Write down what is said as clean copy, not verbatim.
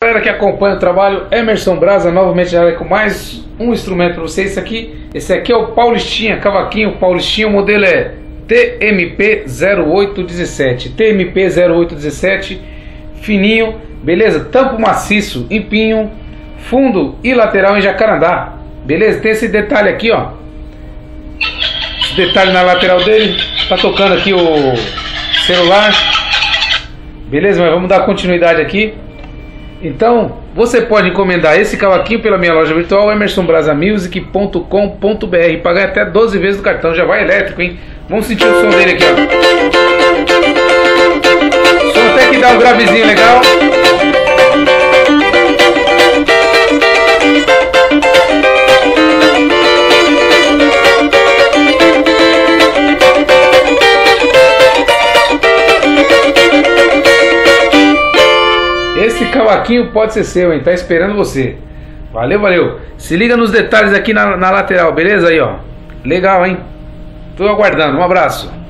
Galera que acompanha o trabalho, Emerson Brasa novamente já com mais um instrumento para vocês. Esse aqui é o Paulistinha, cavaquinho Paulistinha, o modelo é TMP0817. TMP0817, fininho, beleza? Tampo maciço em pinho, fundo e lateral em jacarandá, beleza? Tem esse detalhe aqui, ó, esse detalhe na lateral dele. Tá tocando aqui o celular, beleza? Mas vamos dar continuidade aqui. Então, você pode encomendar esse cavaquinho pela minha loja virtual emersonbrasamusic.com.br. Pagar até 12 vezes do cartão, já vai elétrico, hein? Vamos sentir o som dele aqui, ó. O som até que dá um gravezinho legal. Esse cavaquinho pode ser seu, hein? Tá esperando você. Valeu, valeu. Se liga nos detalhes aqui na lateral, beleza? Aí, ó. Legal, hein? Tô aguardando. Um abraço.